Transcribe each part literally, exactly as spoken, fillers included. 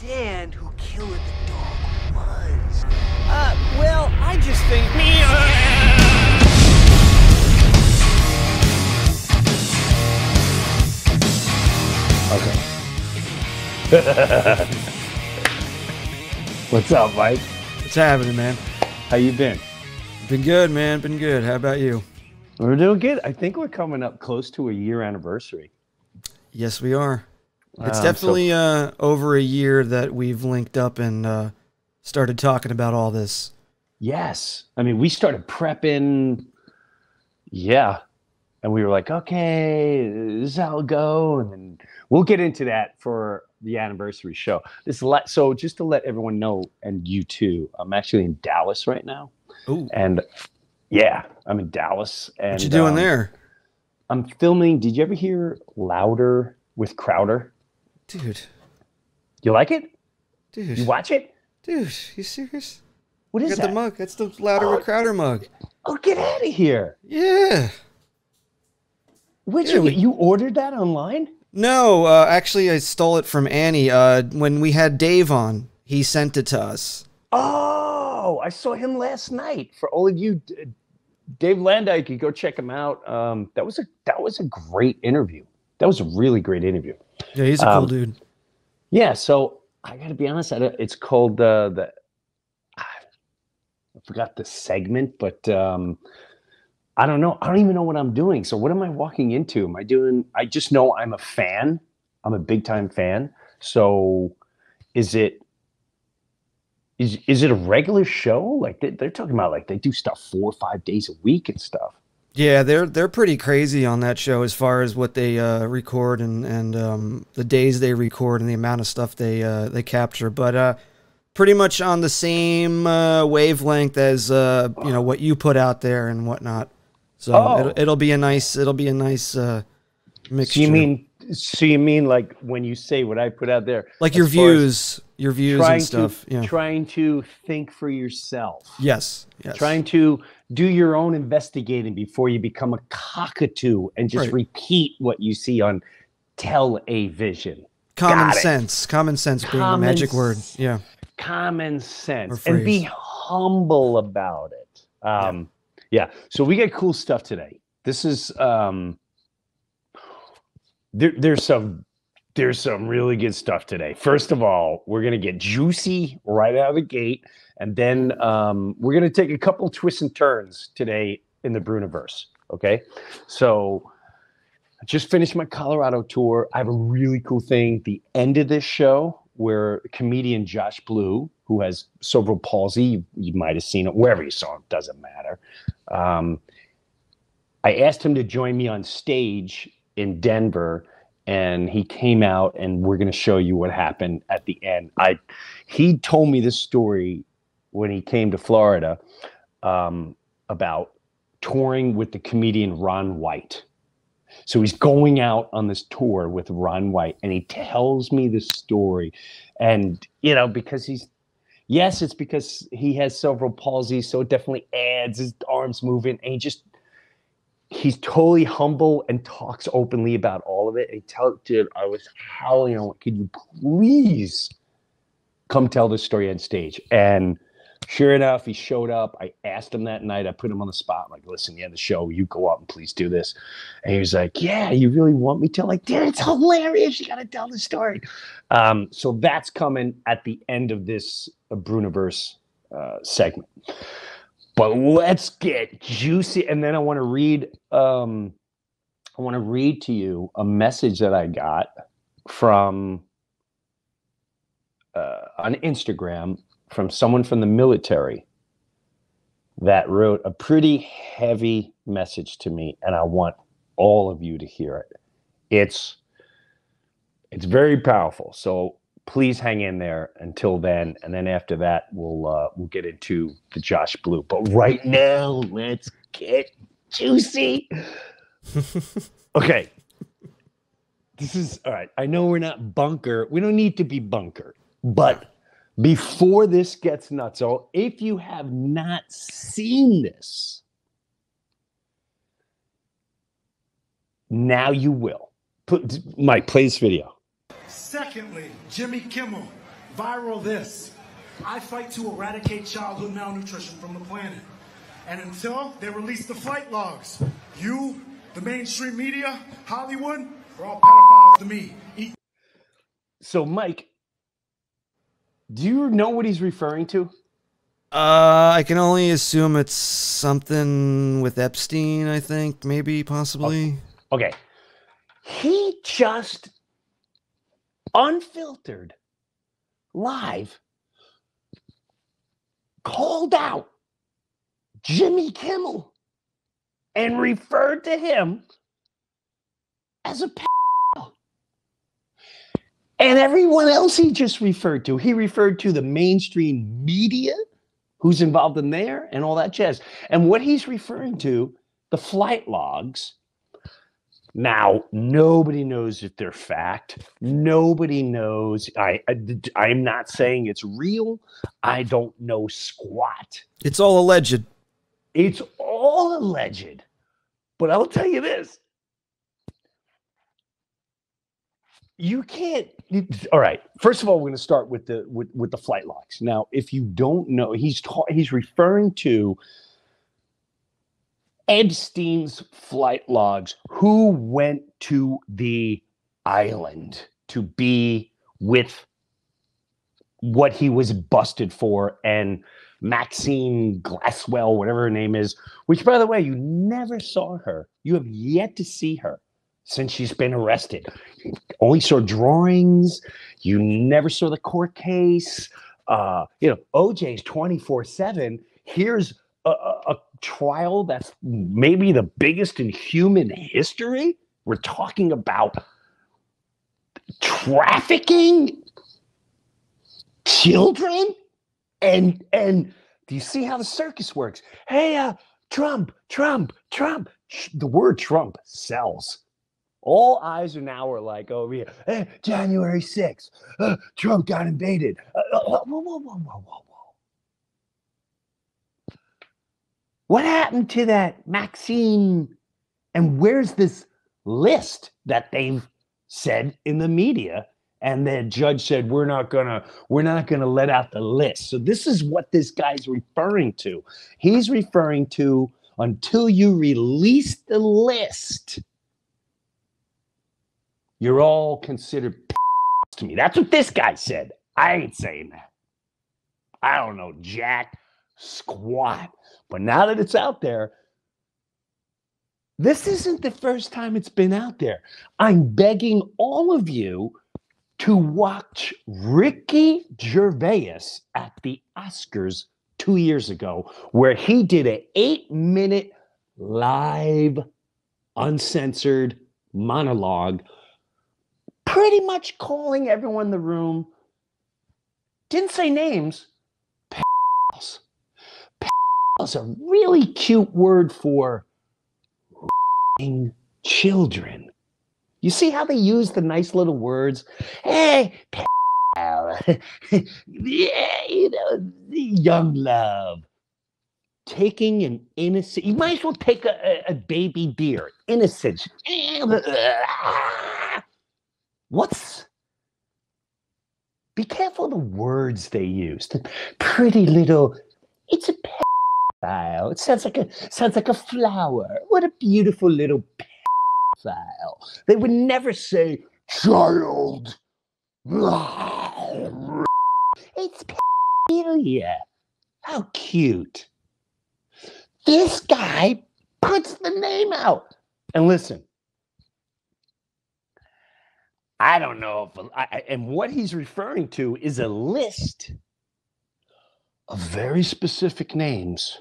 understand who Killer the Dog was. Uh, well, I just think... Okay. What's up, Mike? What's happening, man? How you been? Been good, man. Been good. How about you? We're doing good. I think we're coming up close to a year anniversary. Yes, we are. It's um, definitely so, uh, over a year that we've linked up and uh, started talking about all this. Yes. I mean, we started prepping. Yeah. And we were like, okay, this is how it'll go. And then we'll get into that for the anniversary show. This So just to let everyone know, and you too, I'm actually in Dallas right now. Ooh. And yeah, I'm in Dallas. And what you doing um, there? I'm filming. Did you ever hear Louder with Crowder? Dude. You like it? Dude. You watch it? Dude, you serious? What is that? I got the mug. That's the Louder oh, with Crowder mug. Oh, get out of here. Yeah. Where'd yeah, you get? You ordered that online? No, uh, actually, I stole it from Annie. Uh, when we had Dave on, he sent it to us. Oh, I saw him last night. For all of you, Dave Landyke, you go check him out. Um, that was a that was a great interview. That was a really great interview. Yeah, he's a um, cool dude. Yeah, so I got to be honest. I don't, it's called uh, the I forgot the segment, but um, I don't know. I don't even know what I'm doing. So what am I walking into? Am I doing? I just know I'm a fan. I'm a big time fan. So is it? Is, is it a regular show? Like they, they're talking about, like they do stuff four or five days a week and stuff. Yeah, they're they're pretty crazy on that show as far as what they uh, record and and um, the days they record and the amount of stuff they uh, they capture. But uh, pretty much on the same uh, wavelength as uh, you know what you put out there and whatnot. So oh. it'll, it'll be a nice it'll be a nice uh, mixture. So you mean so you mean like when you say what I put out there, like your views. Your views and stuff. To, yeah. Trying to think for yourself. Yes, yes. Trying to do your own investigating before you become a cockatoo and just right. repeat what you see on television. Common sense. Common sense being common, the magic word. Yeah. Common sense. And be humble about it. Um, yeah. yeah. So we got cool stuff today. This is um, there, there's some. There's some really good stuff today. First of all, we're going to get juicy right out of the gate. And then um, we're going to take a couple twists and turns today in the Breuniverse. Okay. So I just finished my Colorado tour. I have a really cool thing. The end of this show where comedian Josh Blue, who has cerebral palsy, you, you might have seen it, wherever you saw it, doesn't matter. Um, I asked him to join me on stage in Denver. And he came out, and we're going to show you what happened at the end. I, he told me this story when he came to Florida um, about touring with the comedian Ron White. So he's going out on this tour with Ron White, and he tells me this story. And, you know, because he's, yes, it's because he has cerebral palsy, so it definitely adds his arms moving, and he just, he's totally humble and talks openly about all of it. And tell, dude, I was howling on, could you please come tell this story on stage? And sure enough, he showed up. I asked him that night. I put him on the spot. I'm like, listen, the end of the show, you go up and please do this. And he was like, yeah, you really want me to? I'm like, dude, it's hilarious. You got to tell the story. Um, so that's coming at the end of this uh, Breuniverse uh, segment. But let's get juicy. And then I want to read um, I want to read to you a message that I got from uh, on Instagram from someone from the military that wrote a pretty heavy message to me, and I want all of you to hear it. It's it's very powerful. So please hang in there until then, and then after that, we'll uh, we'll get into the Josh Blue. But right now, let's get juicy. Okay, this is all right. I know we're not bunker. We don't need to be bunker. But before this gets nuts, so if you have not seen this, now you will. Put Mike, play this video. Secondly, Jimmy Kimmel Viral this. I fight to eradicate childhood malnutrition from the planet. And until they release the flight logs, you, the mainstream media, Hollywood, are all pedophiles to me. Eat. So, Mike, do you know what he's referring to? Uh, I can only assume it's something with Epstein, I think. Maybe, possibly. Okay. okay. He just, unfiltered, live, called out Jimmy Kimmel and referred to him as a pedophile. And everyone else he just referred to, he referred to the mainstream media, who's involved in there, and all that jazz. And what he's referring to, the flight logs, now, nobody knows if they're fact. Nobody knows. I, I, I'm not saying it's real. I don't know squat. It's all alleged. It's all alleged. But I'll tell you this. You can't. It, all right. First of all, we're going to start with the with, with the flight logs. Now, if you don't know, he's ta he's referring to Epstein's flight logs, who went to the island to be with what he was busted for, and Maxine Glasswell, whatever her name is, which, by the way, you never saw her. You have yet to see her since she's been arrested. You only saw drawings. You never saw the court case. Uh, you know, O J's twenty-four seven. Here's a, a, a trial that's maybe the biggest in human history. We're talking about trafficking children, and and do you see how the circus works? Hey, uh, Trump, Trump, Trump. The word Trump sells. All eyes are now are like over here. Hey, January sixth, uh, Trump got invaded. Uh, whoa, whoa, whoa, whoa, whoa, whoa. What happened to that Maxine? And where's this list that they've said in the media? And the judge said, we're not gonna, we're not gonna let out the list. So this is what this guy's referring to. He's referring to, until you release the list, you're all considered p***s to me. That's what this guy said. I ain't saying that. I don't know, Jack. Squat. But now that it's out there, this isn't the first time it's been out there. I'm begging all of you to watch Ricky Gervais at the Oscars two years ago, where he did an eight-minute live, uncensored monologue, pretty much calling everyone in the room, didn't say names, p***s. That's a really cute word for children. You see how they use the nice little words? Hey, pal. Yeah, you know, young love. Taking an innocent, you might as well take a, a baby deer. Innocence. What's? Be careful of the words they use. The pretty little, it's a pet. It sounds like a sounds like a flower. What a beautiful little pedophile. They would never say child. It's pedophilia. How cute. This guy puts the name out. And listen, I don't know if I, and what he's referring to is a list of very specific names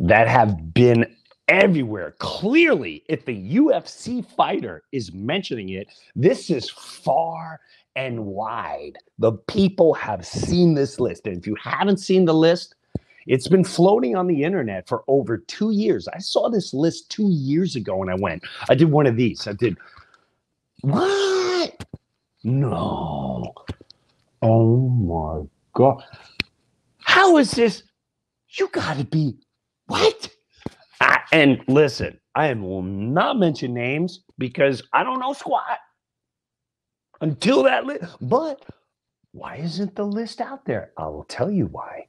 that have been everywhere. Clearly, if the U F C fighter is mentioning it, this is far and wide. The people have seen this list. And if you haven't seen the list, it's been floating on the internet for over two years. I saw this list two years ago and I went, I did one of these. I did, what? No. Oh my God. How is this? You gotta be. What? I, and listen, I will not mention names because I don't know squat until that list. But Why isn't the list out there? I will tell you why.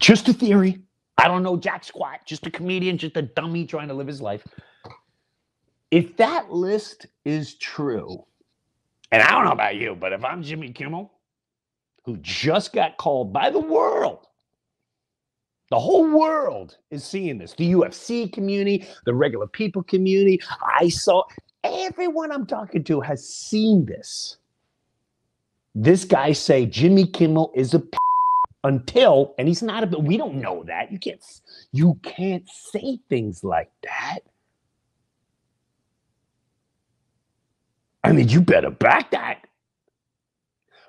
Just a theory. I don't know jack squat, just a comedian, just a dummy trying to live his life. If that list is true, and I don't know about you, but if I'm Jimmy Kimmel, who just got called by the world, the whole world is seeing this. The U F C community, the regular people community, I saw, everyone I'm talking to has seen this. This guy say Jimmy Kimmel is a p until, and he's not a bit, we don't know that. You can't, you can't say things like that. I mean, you better back that.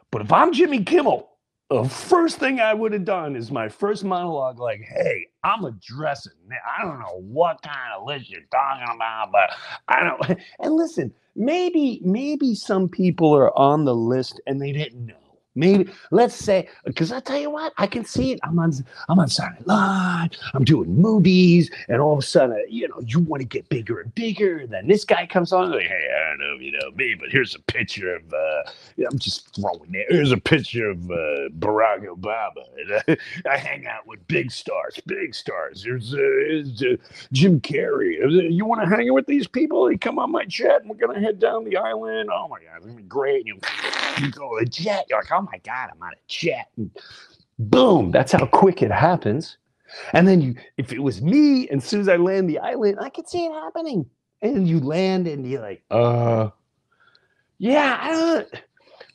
But if I'm Jimmy Kimmel, the first thing I would have done is my first monologue, like, hey, I'm addressing, I don't know what kind of list you're talking about, but I don't. And listen, maybe, maybe some people are on the list and they didn't know. Maybe, let's say, because I tell you what, I can see it. I'm on, I'm on Saturday Night Live, I'm doing movies, and all of a sudden, you know, you want to get bigger and bigger. And then this guy comes on, like, hey, I don't know if you know me, but here's a picture of, uh, I'm just throwing there, here's a picture of uh, Barack Obama. And I, I hang out with big stars, big stars. There's, uh, there's uh, Jim Carrey. You want to hang out with these people? They come on my jet, and we're going to head down the island. Oh my God, it's going to be great. And you, you go to the jet, you're like, oh my God, I'm on a jet. And boom, that's how quick it happens. And then you, if it was me, and as soon as I land the island, I could see it happening. And you land and you're like, uh, yeah, I don't,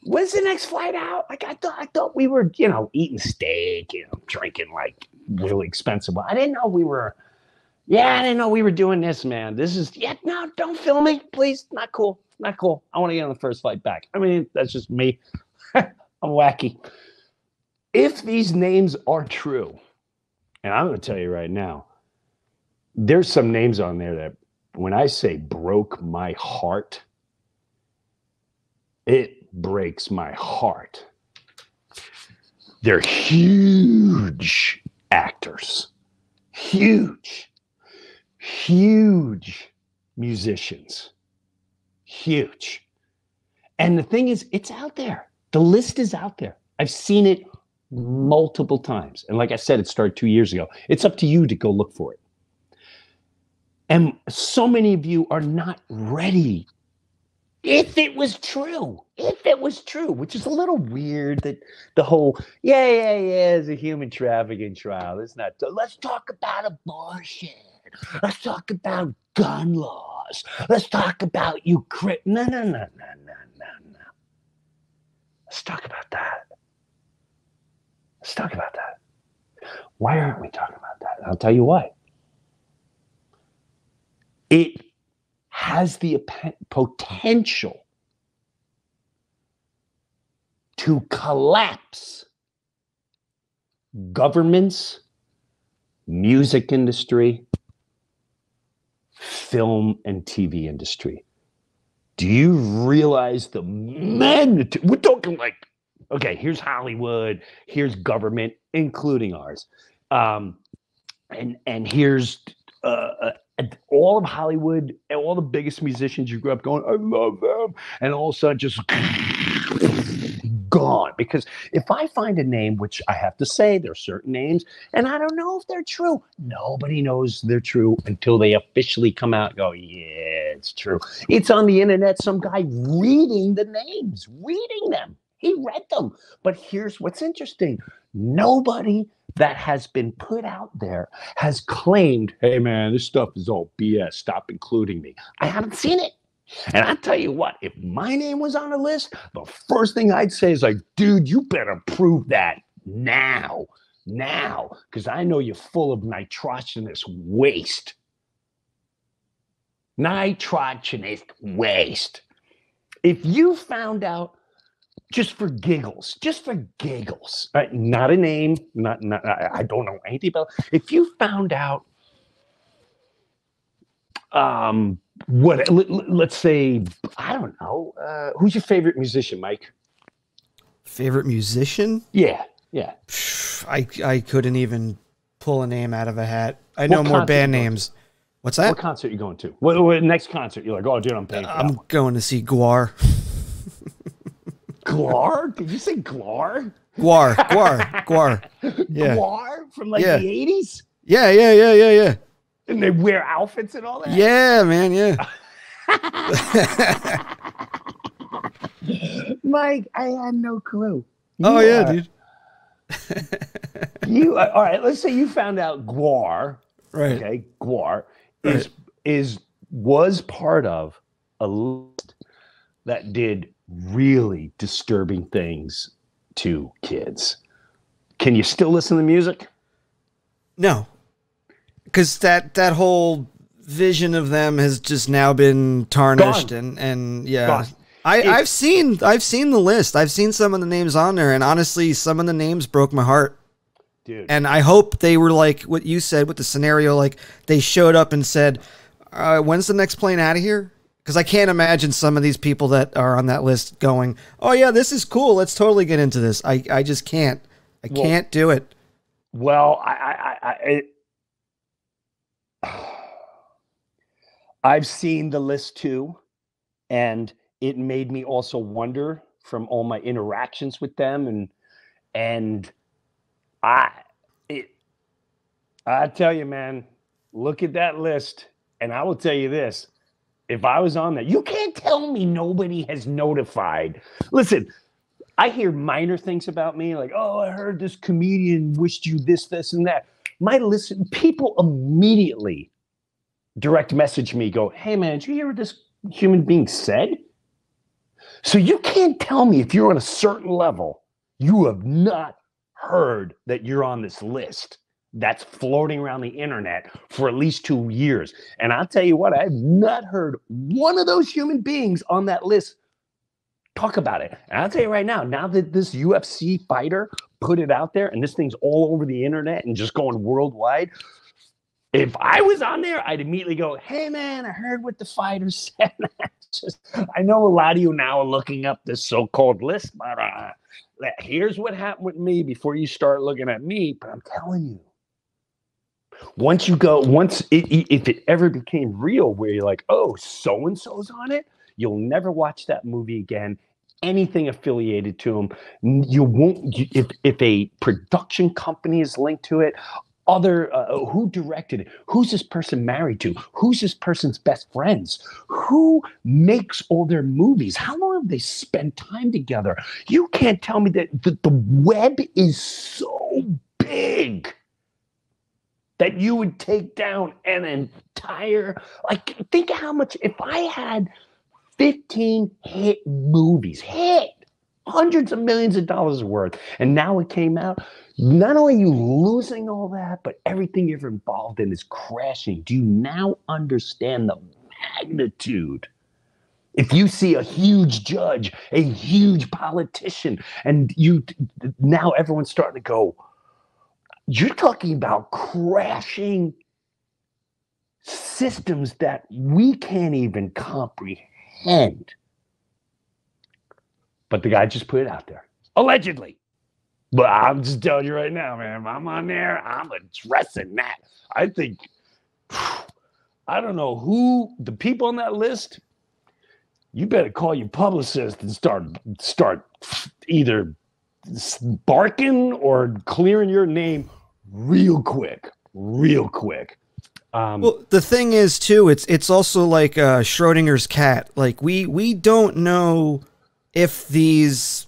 when's the next flight out? Like I thought, I thought we were, you know, eating steak, you know, drinking like really expensive. I didn't know we were, yeah, I didn't know we were doing this, man. This is, yeah, no, don't film me, please. Not cool, not cool. I want to get on the first flight back. I mean, that's just me. I'm wacky. If these names are true, and I'm going to tell you right now, there's some names on there that when I say broke my heart, it breaks my heart. They're huge actors, huge, huge musicians, huge. And the thing is, it's out there. The list is out there. I've seen it multiple times. And like I said, it started two years ago. It's up to you to go look for it. And so many of you are not ready. If it was true, if it was true, which is a little weird that the whole, yeah, yeah, yeah, it's a human trafficking trial. It's not, let's talk about abortion. Let's talk about gun laws. Let's talk about Ukraine. No, no, no, no, no, no, no. Let's talk about that. Let's talk about that. Why aren't we talking about that? I'll tell you why. It has the potential to collapse governments, music industry, film and T V industry. Do you realize the magnitude? We're talking like, okay, here's Hollywood, here's government, including ours, um, and and here's uh, uh, all of Hollywood and all the biggest musicians you grew up going, I love them, and all of a sudden just gone. Because if I find a name, which I have to say, there are certain names, and I don't know if they're true. Nobody knows they're true until they officially come out and go, yeah. It's true. It's on the internet, some guy reading the names, reading them. He read them. But here's what's interesting. Nobody that has been put out there has claimed, hey, man, this stuff is all B S. Stop including me. I haven't seen it. And I tell you what, if my name was on a list, the first thing I'd say is like, dude, you better prove that now, now, because I know you're full of nitrogenous waste. Nitrogenous waste. If you found out just for giggles, just for giggles, right? Not a name, not, not I, I don't know anything about it. If you found out, um, what let, let's say, I don't know, uh, who's your favorite musician, Mike? Favorite musician? Yeah, yeah. I I couldn't even pull a name out of a hat. I know more band names. What's that? What concert are you going to? What, what next concert? You're like, oh, dude, I'm paying for that. I'm going to see GWAR. G W A R? Did you say G W A R? G W A R, G W A R, G W A R. Yeah. G W A R from like yeah. the eighties? Yeah, yeah, yeah, yeah, yeah. And they wear outfits and all that? Yeah, man, yeah. Mike, I had no clue. You oh, yeah, are, dude. you are, all right, let's say you found out G W A R. Right. Okay, G W A R right. is is was part of a list that did really disturbing things to kids. Can you still listen to music? No. Because that, that whole vision of them has just now been tarnished. Gone. and and yeah. Gone. I, I've seen I've seen the list. I've seen some of the names on there, and honestly, some of the names broke my heart. Dude. And I hope they were like what you said with the scenario, like they showed up and said, uh, when's the next plane out of here? Because I can't imagine some of these people that are on that list going, oh, yeah, this is cool. Let's totally get into this. I, I just can't. I well, can't do it. Well, I, I, I, it, I've seen the list, too, and it made me also wonder from all my interactions with them. And and I, it, I tell you, man, look at that list. And I will tell you this. If I was on that, you can't tell me nobody has notified. Listen, I hear minor things about me, like, oh, I heard this comedian wished you this, this, and that. My listen, people immediately direct message me, go, hey, man, did you hear what this human being said? So you can't tell me if you're on a certain level, you have not heard that you're on this list that's floating around the internet for at least two years. And I'll tell you what, I've not heard one of those human beings on that list talk about it. And I'll tell you right now, now that this U F C fighter put it out there and this thing's all over the internet and just going worldwide, if I was on there, I'd immediately go, hey, man, I heard what the fighter said. just, I know a lot of you now are looking up this so-called list, but uh, here's what happened with me before you start looking at me. But I'm telling you, once you go, once it, it, if it ever became real where you're like, oh, so-and-so's on it, you'll never watch that movie again, anything affiliated to them. You won't, you, if, if a production company is linked to it, other, uh, who directed it, who's this person married to, who's this person's best friends, who makes all their movies, how long have they spent time together? You can't tell me that, that the web is so big that you would take down an entire, like, think how much, if I had fifteen hit movies, hit, hundreds of millions of dollars worth, and now it came out, not only are you losing all that, but everything you're involved in is crashing. Do you now understand the magnitude? If you see a huge judge, a huge politician, and you, now everyone's starting to go, you're talking about crashing systems that we can't even comprehend. But the guy just put it out there, allegedly. But I'm just telling you right now, man, if I'm on there, I'm addressing that. I think, I don't know who, the people on that list, you better call your publicist and start, start either barking or clearing your name real quick, real quick. Um, well, the thing is, too, it's it's also like uh, Schrodinger's cat. Like we we don't know if these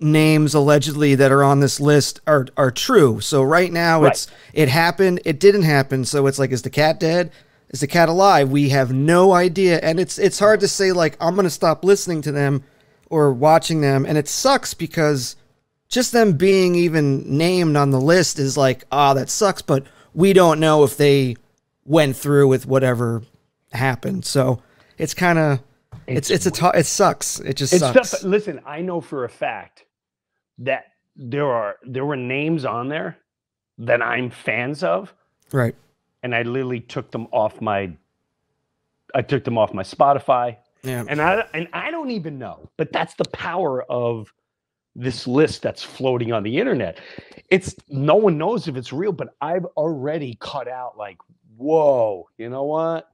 names allegedly that are on this list are are true. So right now, right. it's it happened, it didn't happen. So it's like, is the cat dead? Is the cat alive? We have no idea, and it's it's hard to say. Like, I'm gonna stop listening to them or watching them, and it sucks because just them being even named on the list is like, ah, oh, that sucks, but we don't know if they went through with whatever happened. So it's kind of, it's, it's, it's a, it sucks. It just it's sucks. Stuff, listen, I know for a fact that there are, there were names on there that I'm fans of. Right. And I literally took them off my, I took them off my Spotify. Yeah. And I, and I don't even know, but that's the power of this list that's floating on the internet. It's, no one knows if it's real, but I've already cut out like, whoa, you know what?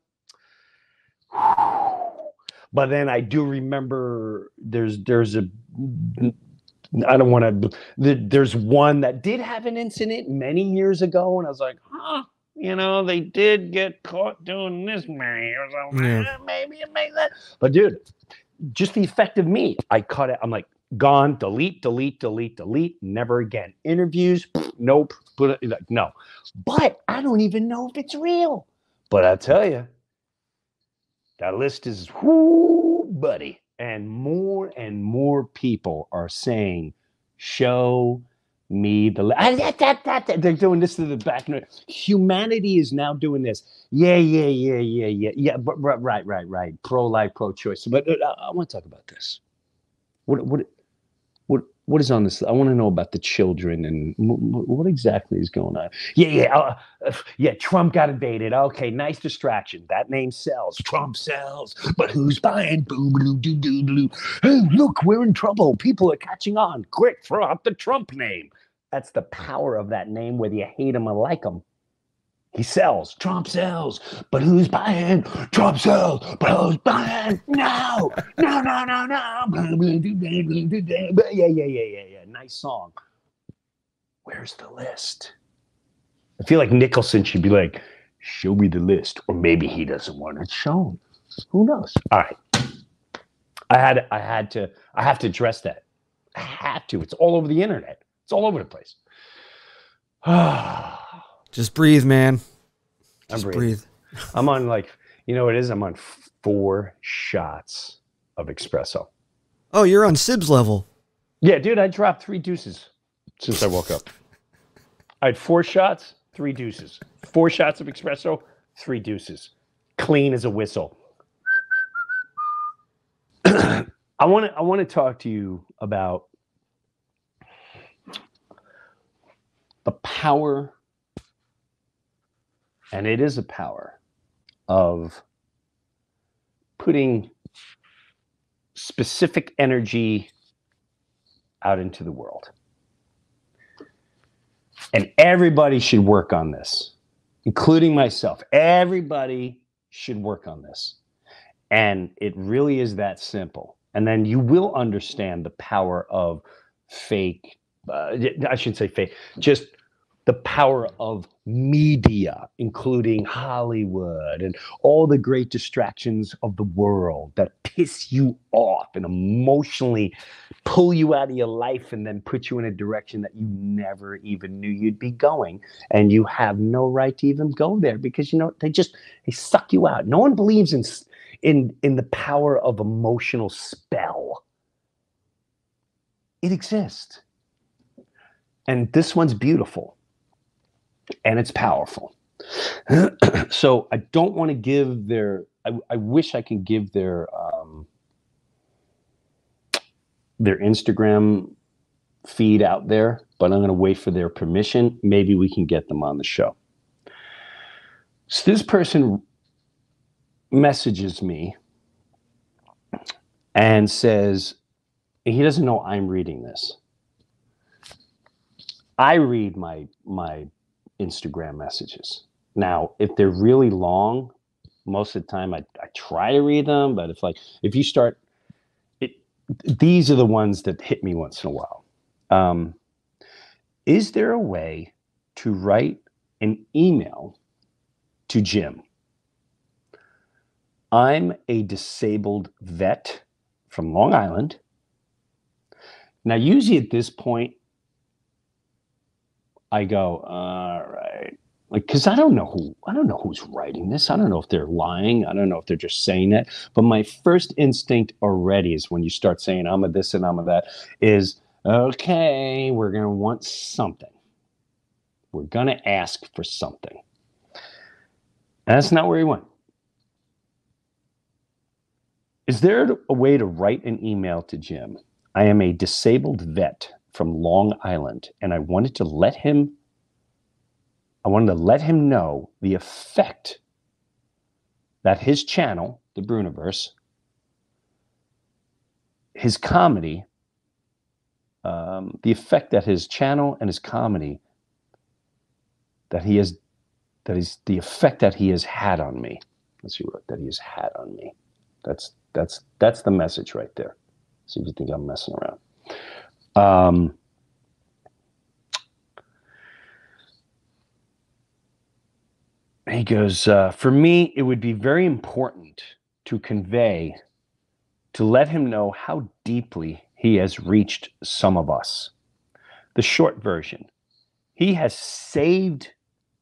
But then I do remember there's there's a I don't want to there's one that did have an incident many years ago, and I was like, huh, you know, they did get caught doing this, man. I was like, yeah. Maybe it made that. But dude, just the effect of me, I cut it. I'm like, gone, delete, delete, delete, delete, never again. Interviews, nope, put it, like, no. But I don't even know if it's real. But I tell you, that list is, whoo, buddy. And more and more people are saying, show me the list. Ah, that, that, that, that. They're doing this to the back. Humanity is now doing this. Yeah, yeah, yeah, yeah, yeah. Yeah, but, right, right, right. Pro-life, pro-choice. But uh, I want to talk about this. What, what, what, what is on this? I want to know about the children and what exactly is going on. Yeah, yeah, uh, uh, yeah. Trump got invaded. Okay, nice distraction. That name sells. Trump sells, but who's buying? Boom, doo, doo, doo, doo. Hey, look, we're in trouble. People are catching on. Quick, throw out the Trump name. That's the power of that name, whether you hate him or like him. He sells. Trump sells. But who's buying? Trump sells. But who's buying? No. No, no, no, no. Yeah, yeah, yeah, yeah, yeah. Nice song. Where's the list? I feel like Nicholson should be like, show me the list. Or maybe he doesn't want it shown. Who knows? All right. I had I had to I have to address that. I have to. It's all over the internet. It's all over the place. Ah. Just breathe, man. Just I'm breathe. I'm on like, you know what it is? I'm on four shots of espresso. Oh, you're on Sib's level. Yeah, dude, I dropped three deuces since I woke up. I had four shots, three deuces. Four shots of espresso, three deuces. Clean as a whistle. I want to I want to talk to you about the power. And it is a power of putting specific energy out into the world. And everybody should work on this, including myself. Everybody should work on this. And it really is that simple. And then you will understand the power of fake, uh, I shouldn't say fake, just the power of media, including Hollywood and all the great distractions of the world that piss you off and emotionally pull you out of your life and then put you in a direction that you never even knew you'd be going. And you have no right to even go there because, you know, they just, they suck you out. No one believes in, in, in the power of emotional spell. It exists. And this one's beautiful. And it's powerful. So I don't want to give their, I, I wish I can give their, um, their Instagram feed out there, but I'm going to wait for their permission. Maybe we can get them on the show. So this person messages me and says, he doesn't know I'm reading this. I read my, my, Instagram messages. Now, if they're really long, most of the time I, I try to read them, but if like if you start it, these are the ones that hit me once in a while. Um, is there a way to write an email to Jim? I'm a disabled vet from Long Island. Now, usually at this point, I go, all right, like, cause I don't know who, I don't know who's writing this. I don't know if they're lying. I don't know if they're just saying that. But my first instinct already is when you start saying I'm a this and I'm a that is, okay, we're going to want something. We're going to ask for something. And that's not where he went. Is there a way to write an email to Jim? I am a disabled vet from Long Island, and I wanted to let him, I wanted to let him know the effect that his channel, the Breuniverse, his comedy, um, the effect that his channel and his comedy, that he has, that is the effect that he has had on me. Let's see what that he has had on me. That's That's that's the message right there. See if you think I'm messing around. Um, he goes, uh, for me, it would be very important to convey, to let him know how deeply he has reached some of us. The short version, he has saved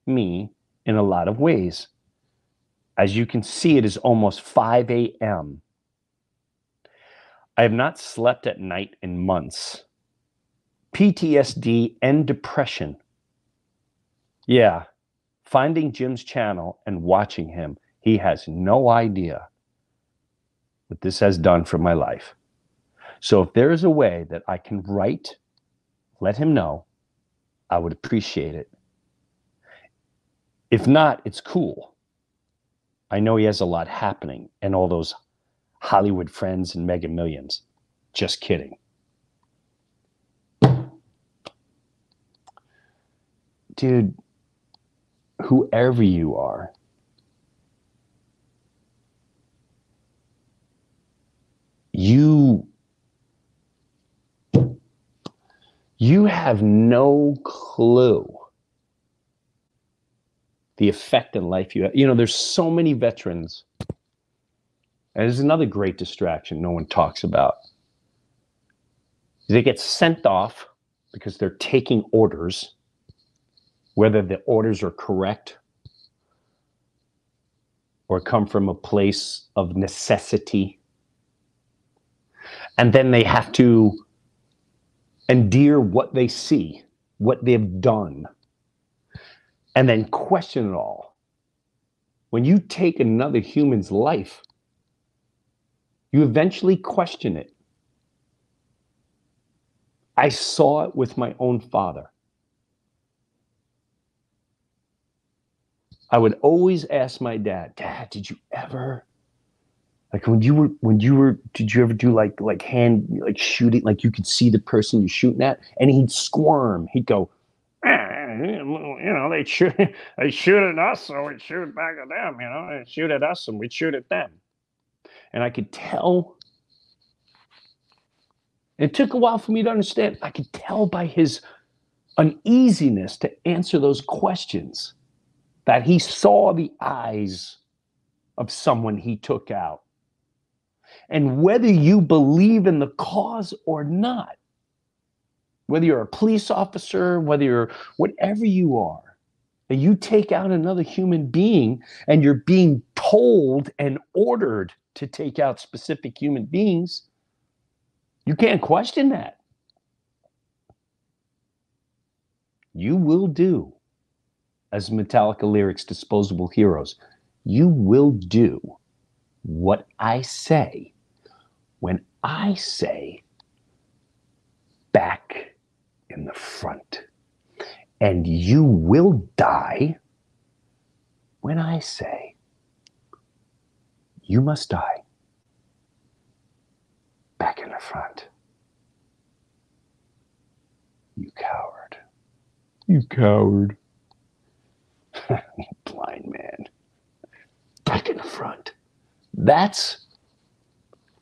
me in a lot of ways. As you can see, it is almost five A M I have not slept at night in months. P T S D and depression. Yeah, finding Jim's channel and watching him. He has no idea what this has done for my life. So if there is a way that I can write, let him know, I would appreciate it. If not, it's cool. I know he has a lot happening and all those Hollywood friends and mega millions. Just kidding. Dude, whoever you are, you, you have no clue the effect in life you have. You know, there's so many veterans. And there's another great distraction no one talks about. They get sent off because they're taking orders, whether the orders are correct or come from a place of necessity. And then they have to endear what they see, what they've done, and then question it all. When you take another human's life, you eventually question it. I saw it with my own father. I would always ask my dad, Dad, did you ever, like when you were, when you were, did you ever do like, like hand, like shooting, like you could see the person you're shooting at? And he'd squirm. He'd go, ah, you know, they shoot, they shoot at us, so we'd shoot back at them, you know, they shoot at us and we'd shoot at them. And I could tell, it took a while for me to understand, I could tell by his uneasiness to answer those questions that he saw the eyes of someone he took out. And whether you believe in the cause or not, whether you're a police officer, whether you're whatever you are, and you take out another human being and you're being told and ordered to take out specific human beings, you can't question that. You will do, as Metallica lyrics, Disposable Heroes, you will do what I say when I say back in the front. And you will die when I say you must die back in the front. You coward. You coward. Blind man. Back in the front. That's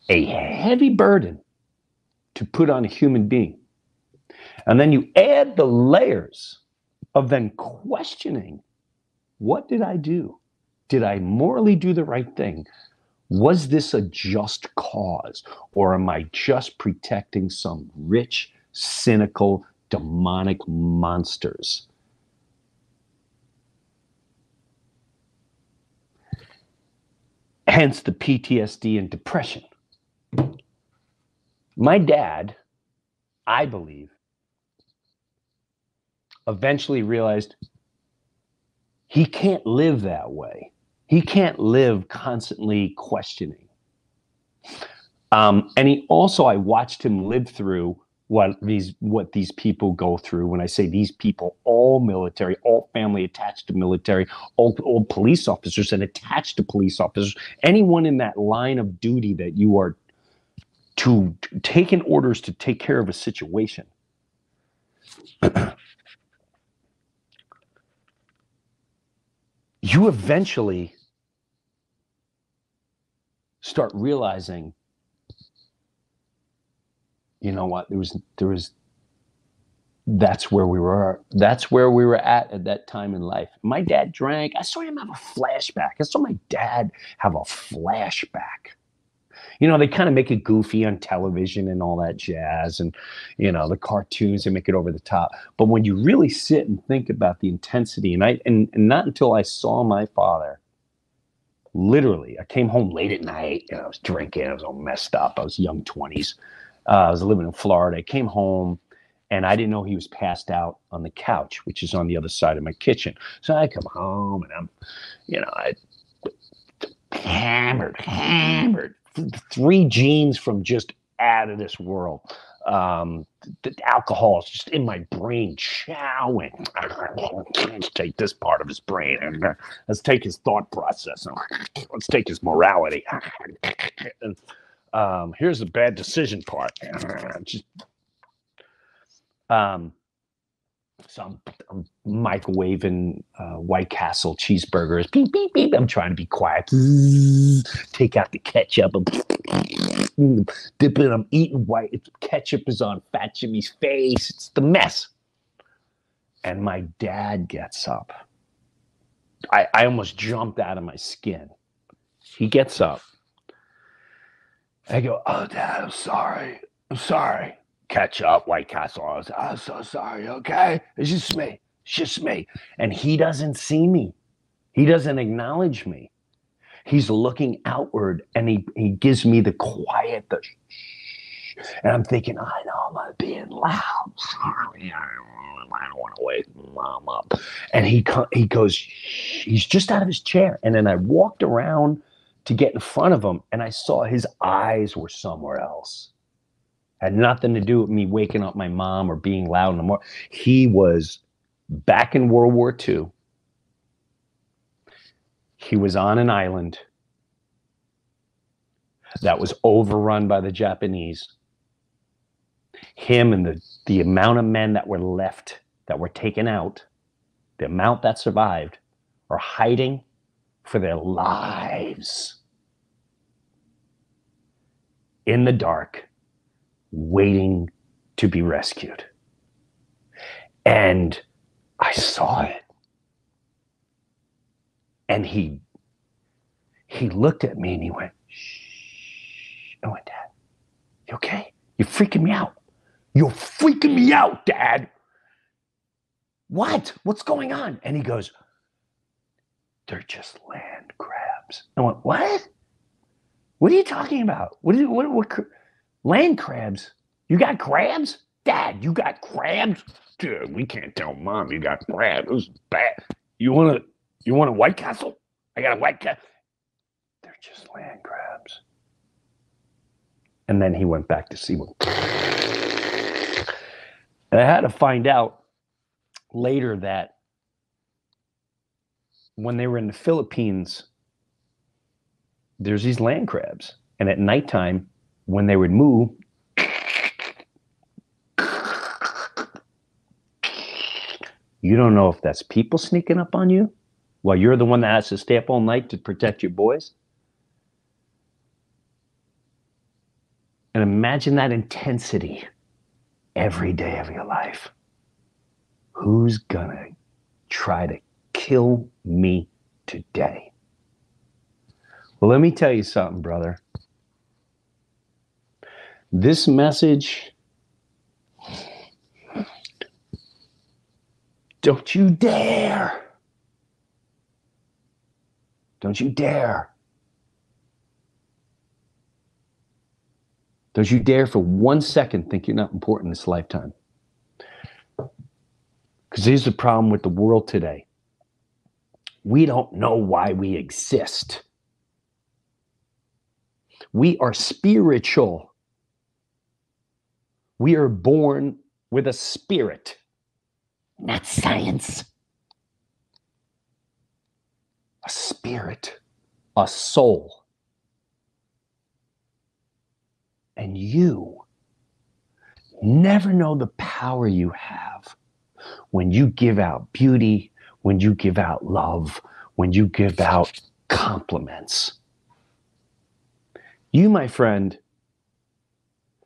a heavy burden to put on a human being. And then you add the layers of then questioning, what did I do? Did I morally do the right thing? Was this a just cause, or am I just protecting some rich, cynical, demonic monsters? Hence the P T S D and depression. My dad, I believe, eventually realized he can't live that way. He can't live constantly questioning. Um, and he also, I watched him live through what these what these people go through. When I say these people, all military, all family attached to military, all, all police officers and attached to police officers, anyone in that line of duty that you are to, to take in orders to take care of a situation. You eventually start realizing, you know what, there was, there was, that's where we were. That's where we were at at that time in life. My dad drank. I saw him have a flashback. I saw my dad have a flashback. You know, they kind of make it goofy on television and all that jazz, and, you know, the cartoons, they make it over the top. But when you really sit and think about the intensity, and I, and, and not until I saw my father, literally, I came home late at night and I was drinking. I was all messed up. I was young twenties. Uh, I was living in Florida. I came home and I didn't know he was passed out on the couch, which is on the other side of my kitchen. So I come home and I'm, you know, I hammered, hammered. Three genes from just out of this world. Um, the alcohol is just in my brain chowing. Let's take this part of his brain and uh, let's take his thought process. And let's take his morality. And, um, here's the bad decision part. Just, um, so I'm, I'm microwaving uh, White Castle cheeseburgers. Beep, beep, beep. I'm trying to be quiet. Bzzz, take out the ketchup. I'm dipping it. I'm eating white. It's, ketchup is on Fat Jimmy's face. It's the mess. And my dad gets up. I, I almost jumped out of my skin. He gets up. I go, oh, Dad, I'm sorry. I'm sorry. Ketchup, White Castle. I was, I'm so sorry, okay? It's just me. It's just me. And he doesn't see me. He doesn't acknowledge me. He's looking outward, and he, he gives me the quiet, the shh. And I'm thinking, I know I'm not being loud. I'm sorry. I don't want to wake Mom up. And he, he goes, shh. He's just out of his chair. And then I walked around to get in front of him, and I saw his eyes were somewhere else. Had nothing to do with me waking up my mom or being loud in the morning. He was back in World War Two. He was on an island that was overrun by the Japanese. Him and the, the amount of men that were left, that were taken out, the amount that survived, are hiding for their lives in the dark, waiting to be rescued. And I saw it. And he, he looked at me and he went, shh. I went, Dad, you okay? You're freaking me out. You're freaking me out, Dad. What? What's going on? And he goes, they're just land crabs. I went, what? What are you talking about? What is, what, what, what land crabs? You got crabs? Dad, you got crabs? Dude, we can't tell Mom you got crabs. It was bad. You want a, you want a White Castle? I got a White Castle. They're just land crabs. And then he went back to sea. And I had to find out later that when they were in the Philippines, there's these land crabs. And at nighttime, when they would move, you don't know if that's people sneaking up on you while you're the one that has to stay up all night to protect your boys. And imagine that intensity every day of your life. Who's gonna try to kill me today? Well, let me tell you something, brother. This message, don't you dare, don't you dare, don't you dare for one second think you're not important in this lifetime. Because here's the problem with the world today. We don't know why we exist. We are spiritual. We are born with a spirit, not science. A spirit, a soul. And you never know the power you have when you give out beauty, when you give out love, when you give out compliments. You, my friend,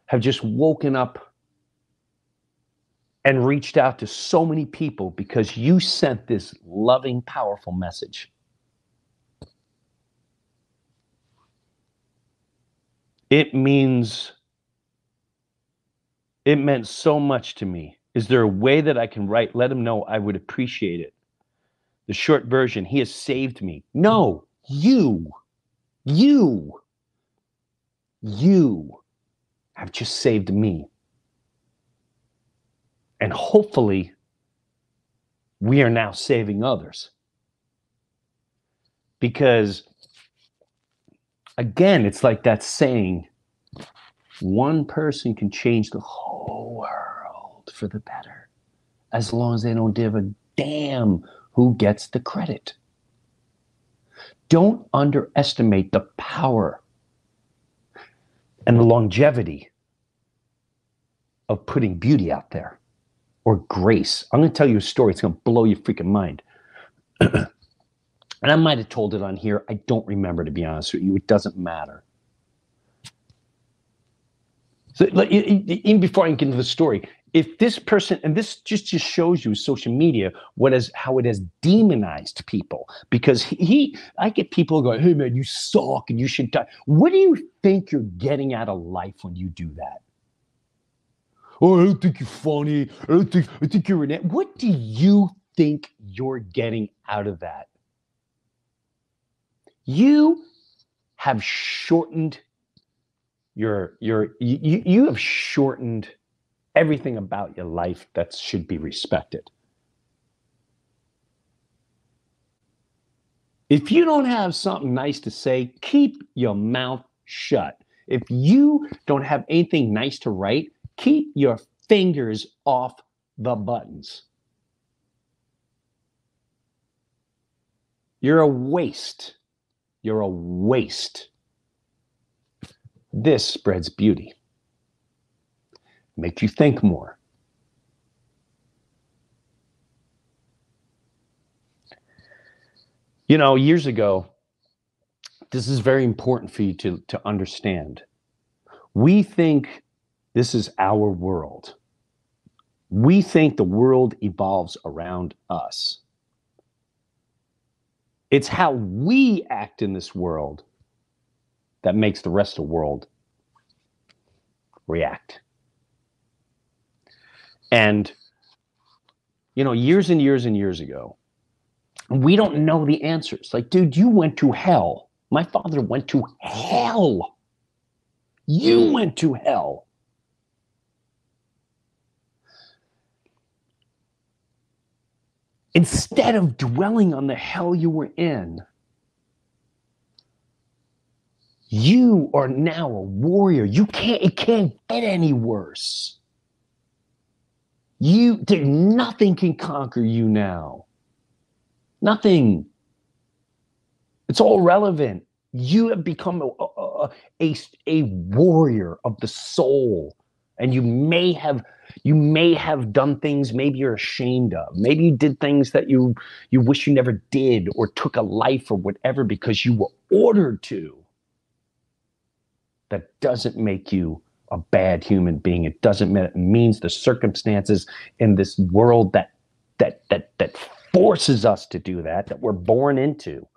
have just woken up and reached out to so many people because you sent this loving, powerful message. It means, it meant so much to me. Is there a way that I can write, let him know I would appreciate it? The short version, he has saved me. No, you, you, you have just saved me. And hopefully, we are now saving others. Because, again, it's like that saying, one person can change the whole world for the better, as long as they don't give a damn who gets the credit. Don't underestimate the power and the longevity of putting beauty out there, or grace. I'm going to tell you a story. It's going to blow your freaking mind. And I might have told it on here. I don't remember, to be honest with you. It doesn't matter. So, even before I can get into the story, if this person, and this just, just shows you social media, what is, how it has demonized people. Because he, I get people going, hey man, you suck and you should die. What do you think you're getting out of life when you do that? Oh, I don't think you're funny. I don't think, I think you're an a-. What do you think you're getting out of that? You have shortened your, your, you, you have shortened everything about your life that should be respected. If you don't have something nice to say, keep your mouth shut. If you don't have anything nice to write, keep your fingers off the buttons. You're a waste. You're a waste. This spreads beauty. Make you think more. You know, years ago, this is very important for you to, to understand. We think this is our world. We think the world evolves around us. It's how we act in this world that makes the rest of the world react. And, you know, years and years and years ago, we don't know the answers. Like, dude, you went to hell. My father went to hell. You went to hell. Instead of dwelling on the hell you were in, you are now a warrior. You can't, it can't get any worse. You, dude, nothing can conquer you now. Nothing. It's all relevant. You have become a, a, a, a warrior of the soul. And you may have, you may have done things maybe you're ashamed of. Maybe you did things that you, you wish you never did, or took a life or whatever because you were ordered to. That doesn't make you a bad human being. It doesn't mean, it means the circumstances in this world that that that that forces us to do that, that we're born into.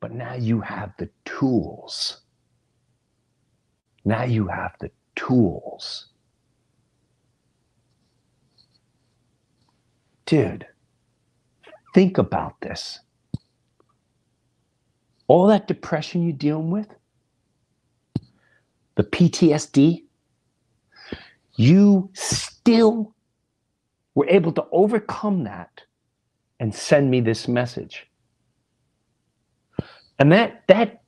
But now you have the tools. Now you have the tools. Dude, think about this. All that depression you're dealing with, the P T S D, you still were able to overcome that and send me this message. And that that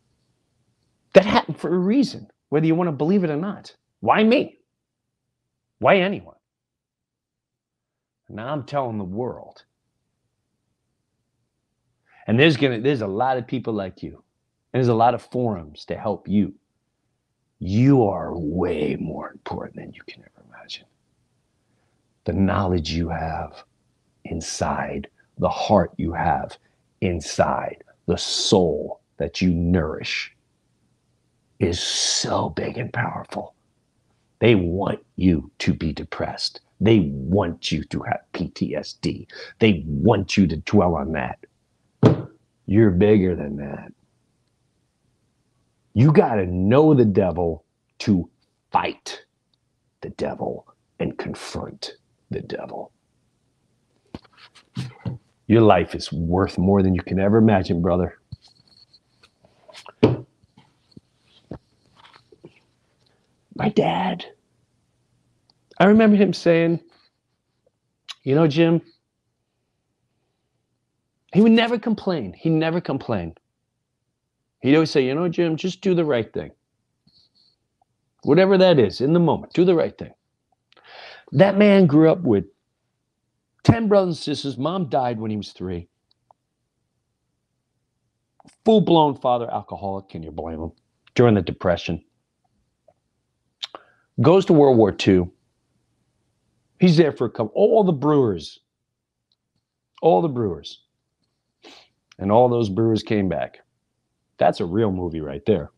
that happened for a reason, whether you want to believe it or not. Why me? Why anyone? Now I'm telling the world. And there's gonna there's a lot of people like you. And there's a lot of forums to help you. You are way more important than you can ever imagine. The knowledge you have inside, the heart you have inside, the soul that you nourish is so big and powerful. They want you to be depressed. They want you to have P T S D. They want you to dwell on that. You're bigger than that. You got to know the devil to fight the devil and confront the devil. Your life is worth more than you can ever imagine, brother. My dad, I remember him saying, you know, Jim, he would never complain. He never complained. He'd always say, you know, Jim, just do the right thing. Whatever that is, in the moment, do the right thing. That man grew up with ten brothers and sisters. Mom died when he was three. Full-blown father alcoholic. Can you blame him? During the Depression. Goes to World War Two. He's there for a couple. All the Brewers. All the Brewers. And all those Brewers came back. That's a real movie right there.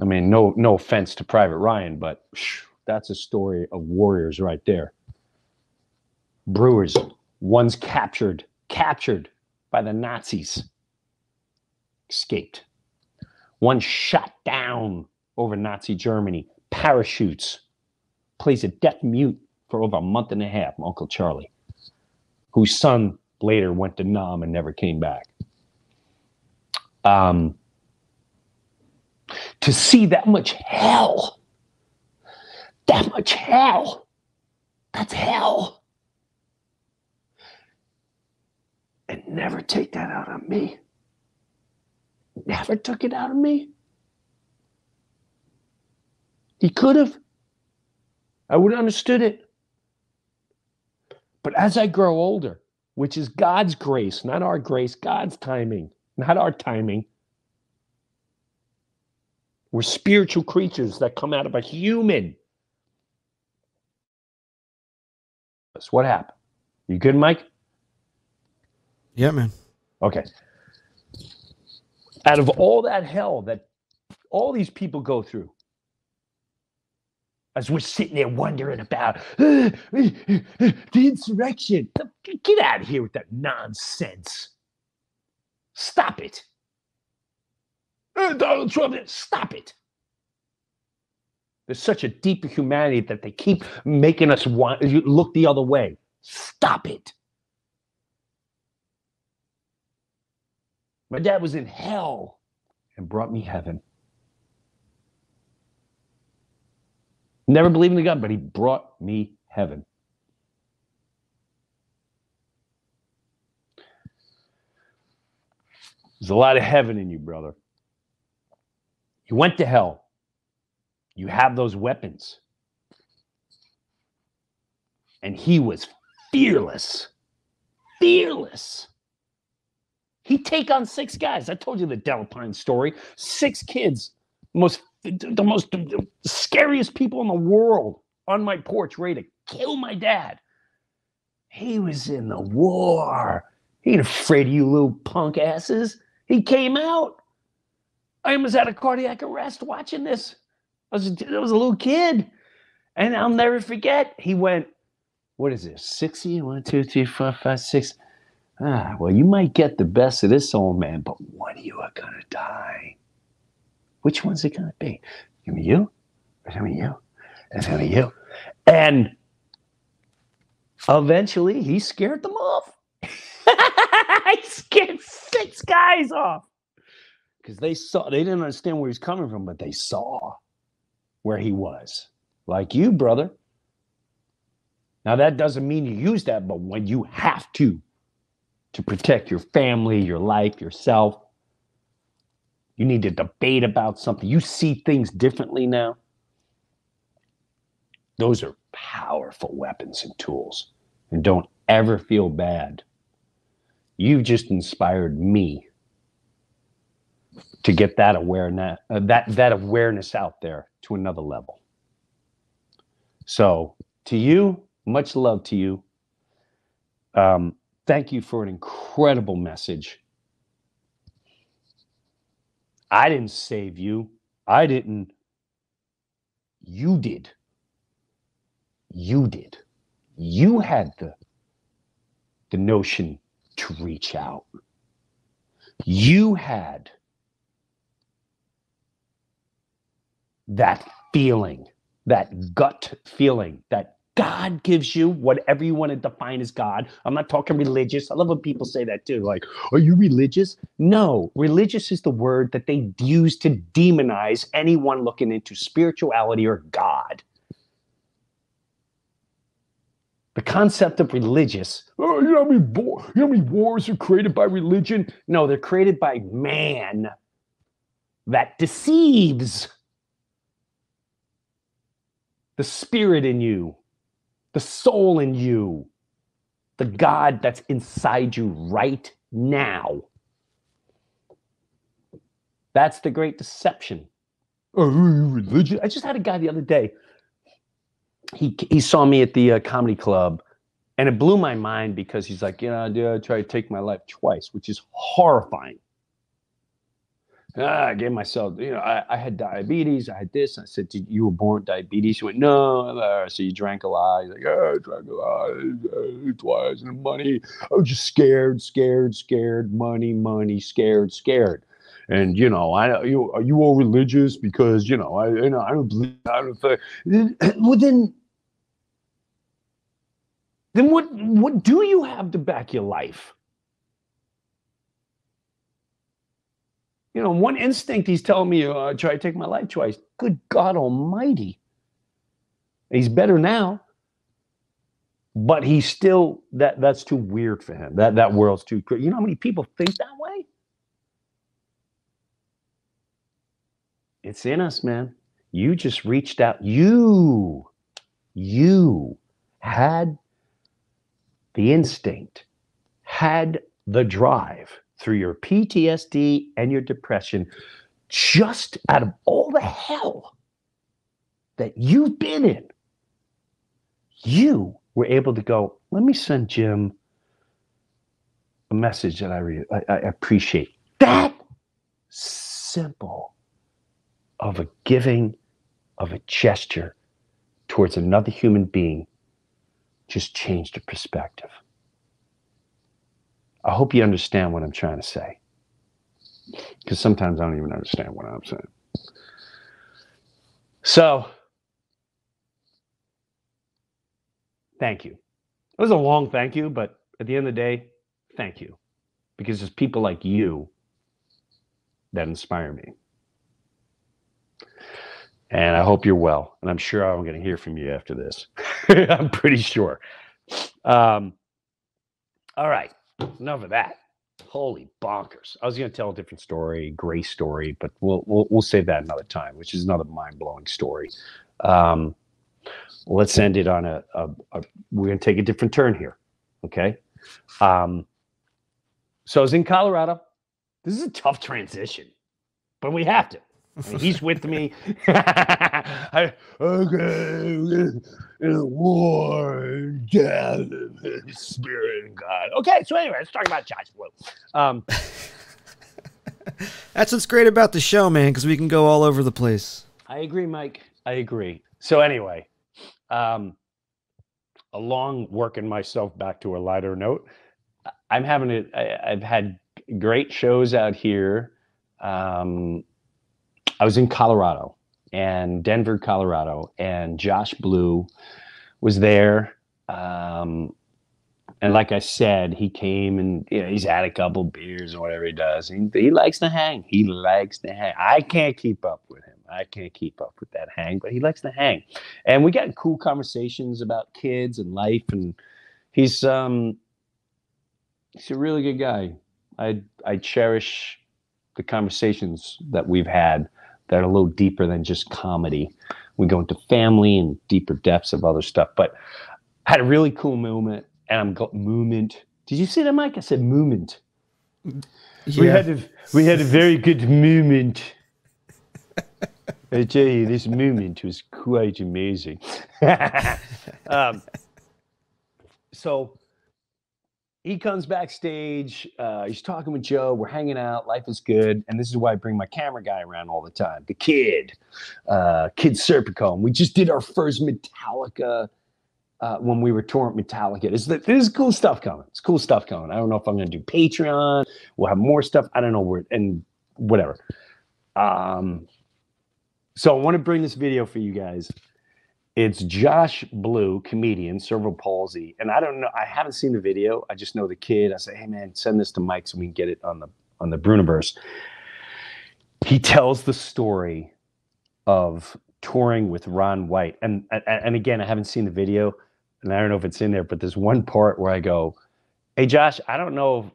I mean, no, no offense to Private Ryan, but phew, that's a story of warriors right there. Brewers, one's captured, captured by the Nazis, escaped. One shot down over Nazi Germany, parachutes, plays a deaf mute for over a month and a half, Uncle Charlie, whose son later went to Nam and never came back. Um, to see that much hell, that much hell, that's hell. And never take that out on me. Never took it out on me. He could have. I would have understood it. But as I grow older, which is God's grace, not our grace, God's timing, not our timing. We're spiritual creatures that come out of a human. That's what happened. You good, Mike? Yeah, man. Okay. Out of all that hell that all these people go through, as we're sitting there wondering about uh, uh, uh, the insurrection. Get out of here with that nonsense. Stop it. Uh, Donald Trump, stop it. There's such a deeper humanity that they keep making us want, look the other way. Stop it. My dad was in hell and brought me heaven. Never believed in God, but he brought me heaven. There's a lot of heaven in you, brother. You went to hell. You have those weapons. And he was fearless. Fearless. He'd take on six guys. I told you the Delapine story. Six kids. Most, the most the scariest people in the world on my porch ready to kill my dad. He was in the war. He ain't afraid of you little punk asses. He came out. I almost had a cardiac arrest watching this. I was, I was a little kid. And I'll never forget. He went, what is this, sixty? One, two, three, four, five, six. Ah, well, you might get the best of this old man, but one of you are going to die. Which one's it going to be? Give me you, or give me you, and give me you. And eventually, he scared them off. He scared six guys off. Because they saw, they didn't understand where he was coming from, but they saw where he was. Like you, brother. Now, that doesn't mean you use that, but when you have to, to protect your family, your life, yourself, you need to debate about something. You see things differently now. Those are powerful weapons and tools. And don't ever feel bad. You've just inspired me to get that awareness, uh, that, that awareness out there to another level. So to you, much love to you. Um, thank you for an incredible message. I didn't save you. I didn't. You did. You did. You had the, the notion to reach out. You had that feeling, that gut feeling that God gives you, whatever you want to define as God. I'm not talking religious. I love when people say that too. Like, are you religious? No, religious is the word that they use to demonize anyone looking into spirituality or God. The concept of religious, oh, you know how many, you know how many wars are created by religion? No, they're created by man that deceives the spirit in you, the soul in you, the God that's inside you right now. That's the great deception. Oh, religion. I just had a guy the other day. He he saw me at the uh, comedy club, and it blew my mind because he's like, you know, dude, I tried to take my life twice, which is horrifying. Ah, I gave myself, you know, I, I had diabetes. I had this. I said, did you were born with diabetes? He went, no. So you drank a lot. He's like, yeah, I drank a lot twice. And money. I was just scared, scared, scared. Money, money, scared, scared. And you know, I you are you all religious because you know I you know I don't believe I don't. Well then. Then what, what do you have to back your life? You know, one instinct, he's telling me, uh, try to take my life twice. Good God almighty. He's better now. But he's still, that that's too weird for him. That, that world's too, you know how many people think that way? It's in us, man. You just reached out. You, you had the instinct, had the drive through your P T S D and your depression, just out of all the hell that you've been in, you were able to go, let me send Jim a message that I, re I, I appreciate. That simple of a giving, of a gesture towards another human being just changed your perspective. I hope you understand what I'm trying to say, because sometimes I don't even understand what I'm saying. So, thank you. It was a long thank you, but at the end of the day, thank you. Because there's people like you that inspire me. And I hope you're well. And I'm sure I'm going to hear from you after this. I'm pretty sure. Um, all right. Enough of that. Holy bonkers. I was going to tell a different story, gray story, but we'll, we'll, we'll save that another time, which is another mind-blowing story. Um, let's end it on a, a, a we're going to take a different turn here. Okay. Um, so I was in Colorado. This is a tough transition, but we have to. And he's with me. I, okay, in a war, and death, and spirit, and God. Okay, so anyway, let's talk about Josh Blue. Um, That's what's great about the show, man, because we can go all over the place. I agree, Mike. I agree. So anyway, um, along working myself back to a lighter note, I'm having it. I've had great shows out here. Um, I was in Colorado and Denver, Colorado, and Josh Blue was there. Um, and like I said, he came and you know, he's had a couple beers or whatever he does. He, he likes to hang. He likes to hang. I can't keep up with him. I can't keep up with that hang, but he likes to hang. And we got cool conversations about kids and life. And he's, um, he's a really good guy. I, I cherish the conversations that we've had that are a little deeper than just comedy. We go into family and deeper depths of other stuff, but I had a really cool moment and I'm got movement. Did you see that, Mike? I said movement. Yeah. We had a, we had a very good movement. I tell you, this movement was quite amazing. um, so he comes backstage. Uh, he's talking with Joe. We're hanging out. Life is good. And this is why I bring my camera guy around all the time. The kid, uh, Kid Serpicone. We just did our first Metallica uh, when we were touring Metallica. There's, there's cool stuff coming. It's cool stuff coming. I don't know if I'm going to do Patreon. We'll have more stuff. I don't know where and whatever. Um, so I want to bring this video for you guys. It's Josh Blue, comedian, cerebral palsy. And I don't know, I haven't seen the video. I just know the kid. I say, hey man, send this to Mike so we can get it on the on the Breuniverse. He tells the story of touring with Ron White. And, and and again, I haven't seen the video, and I don't know if it's in there, but there's one part where I go, hey Josh, I don't know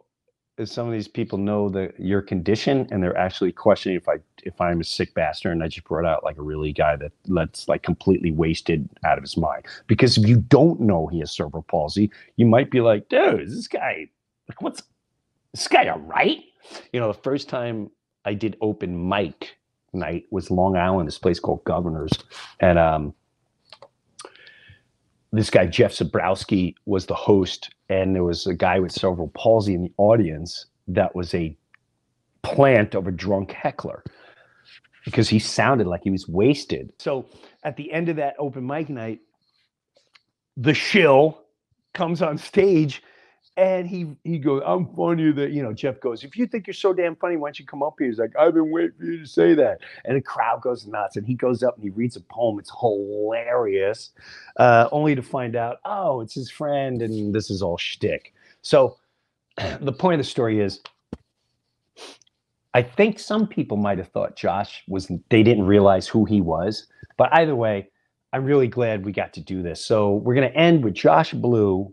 if some of these people know the your condition, and they're actually questioning if I if I'm a sick bastard and I just brought out like a really guy that that's like completely wasted out of his mind. Because if you don't know he has cerebral palsy, you might be like, dude, is this guy like what's this guy all right? You know, the first time I did open mic night was Long Island, this place called Governor's, and um this guy, Jeff Zabrowski, was the host, and there was a guy with cerebral palsy in the audience that was a plant of a drunk heckler because he sounded like he was wasted. So at the end of that open mic night, the shill comes on stage, and he he goes, I'm funnier than, you know, Jeff goes, if you think you're so damn funny, why don't you come up here? He's like, I've been waiting for you to say that. And the crowd goes nuts, and he goes up and he reads a poem. It's hilarious, uh, only to find out, oh, it's his friend, and this is all shtick. So the point of the story is, I think some people might have thought Josh was, they didn't realize who he was. But either way, I'm really glad we got to do this. So we're going to end with Josh Blue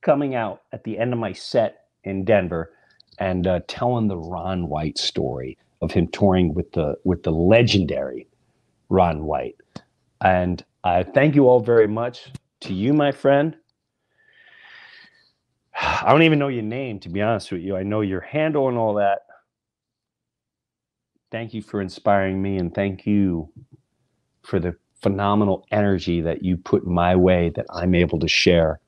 coming out at the end of my set in Denver and uh, telling the Ron White story of him touring with the with the legendary Ron White. And I uh, thank you all very much. To you, my friend, I don't even know your name, to be honest with you. I know your handle and all that. Thank you for inspiring me, and thank you for the phenomenal energy that you put my way that I'm able to share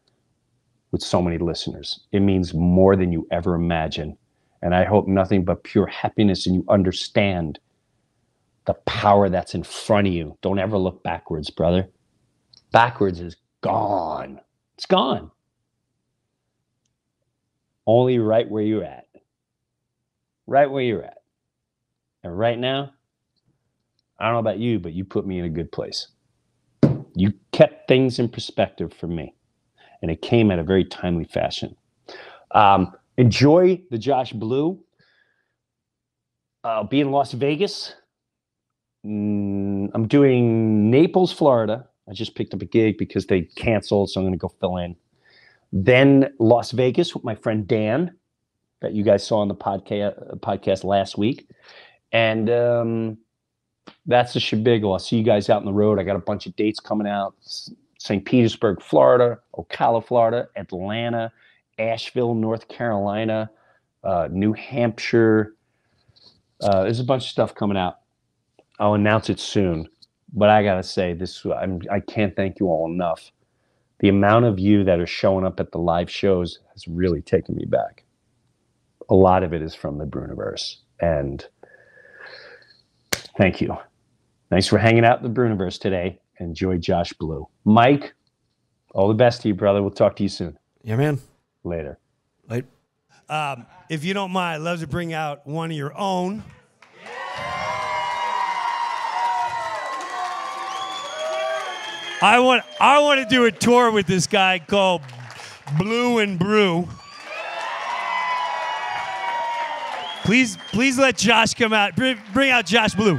with so many listeners. It means more than you ever imagine. And I hope nothing but pure happiness, and you understand the power that's in front of you. Don't ever look backwards, brother. Backwards is gone. It's gone. Only right where you're at. Right where you're at. And right now, I don't know about you, but you put me in a good place. You kept things in perspective for me. And it came at a very timely fashion. Um, enjoy the Josh Blue. I'll be in Las Vegas. Mm, I'm doing Naples, Florida. I just picked up a gig because they canceled, so I'm going to go fill in. Then Las Vegas with my friend Dan that you guys saw on the podca- podcast last week. And um, that's the shebiggle. I'll see you guys out on the road. I got a bunch of dates coming out. It's, Saint Petersburg, Florida, Ocala, Florida, Atlanta, Asheville, North Carolina, uh, New Hampshire. Uh, there's a bunch of stuff coming out. I'll announce it soon. But I got to say, this I'm, I can't thank you all enough. The amount of you that are showing up at the live shows has really taken me back. A lot of it is from the Breuniverse. And thank you. Thanks for hanging out in the Breuniverse today. Enjoy Josh Blue. Mike, all the best to you, brother. We'll talk to you soon. Yeah, man. Later. Later. Um, if you don't mind, I'd love to bring out one of your own. Yeah. I want I want to do a tour with this guy called Blue and Brew. Please, please let Josh come out. Bring out Josh Blue.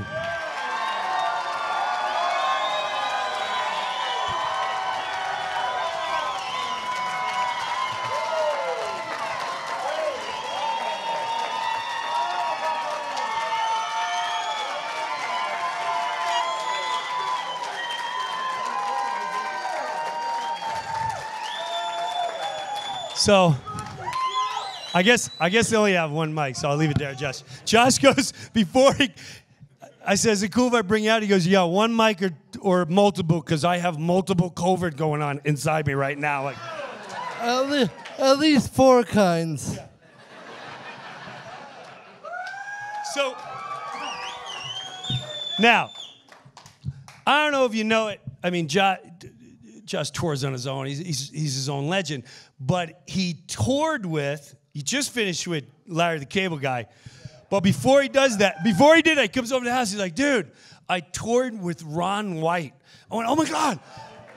So, I guess I guess they only have one mic, so I'll leave it there, Josh. Josh goes, before he, I said, is it cool if I bring you out? He goes, yeah, one mic or, or multiple, because I have multiple COVID going on inside me right now. Like, At, le at least four kinds. Yeah. So, now, I don't know if you know it. I mean, Josh, Josh tours on his own. He's, he's, he's his own legend. But he toured with, he just finished with Larry the Cable Guy. But before he does that, before he did that, he comes over to the house. He's like, dude, I toured with Ron White. I went, oh, my God.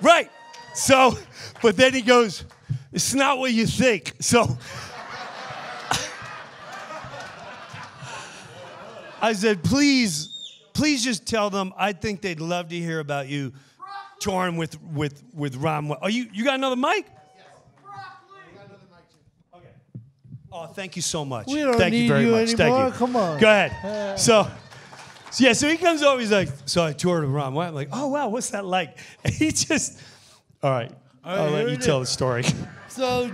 Right. So, but then he goes, it's not what you think. So I said, please, please just tell them I think they'd love to hear about you touring with, with, with Ron White. Oh, you, you got another mic? Oh, thank you so much. We don't thank need you very you much. Anymore. Thank you. Come on. Go ahead. Yeah. So, so, yeah, so he comes over. He's like, so I toured with Ron White. I'm like, oh, wow, what's that like? And he just, all right, all right I'll let you tell is. the story. So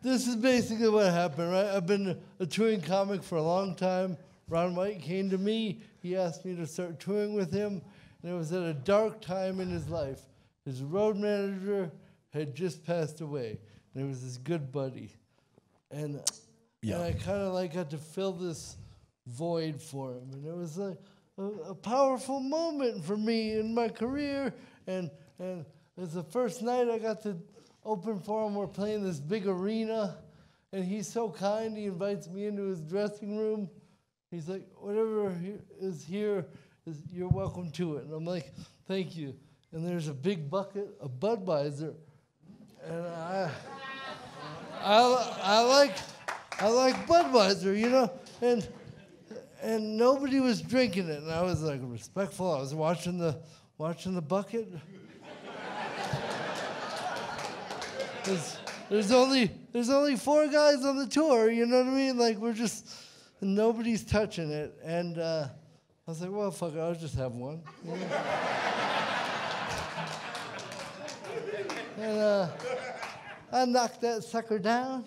this is basically what happened, right? I've been a touring comic for a long time. Ron White came to me. He asked me to start touring with him. And it was at a dark time in his life. His road manager had just passed away. And it was his good buddy. And, yeah. and I kind of like got to fill this void for him. And it was a, a, a powerful moment for me in my career. And, and it was the first night I got to open for him. We're playing this big arena. And he's so kind. He invites me into his dressing room. He's like, whatever is here, is, you're welcome to it. And I'm like, thank you. And there's a big bucket of Budweiser. And I... I, I like I like Budweiser, you know, and and nobody was drinking it, and I was like respectful. I was watching the watching the bucket. there's, there's only there's only four guys on the tour, you know what I mean? Like we're just nobody's touching it, and uh, I was like, well, fuck it, I'll just have one. You know? and. Uh, I knocked that sucker down.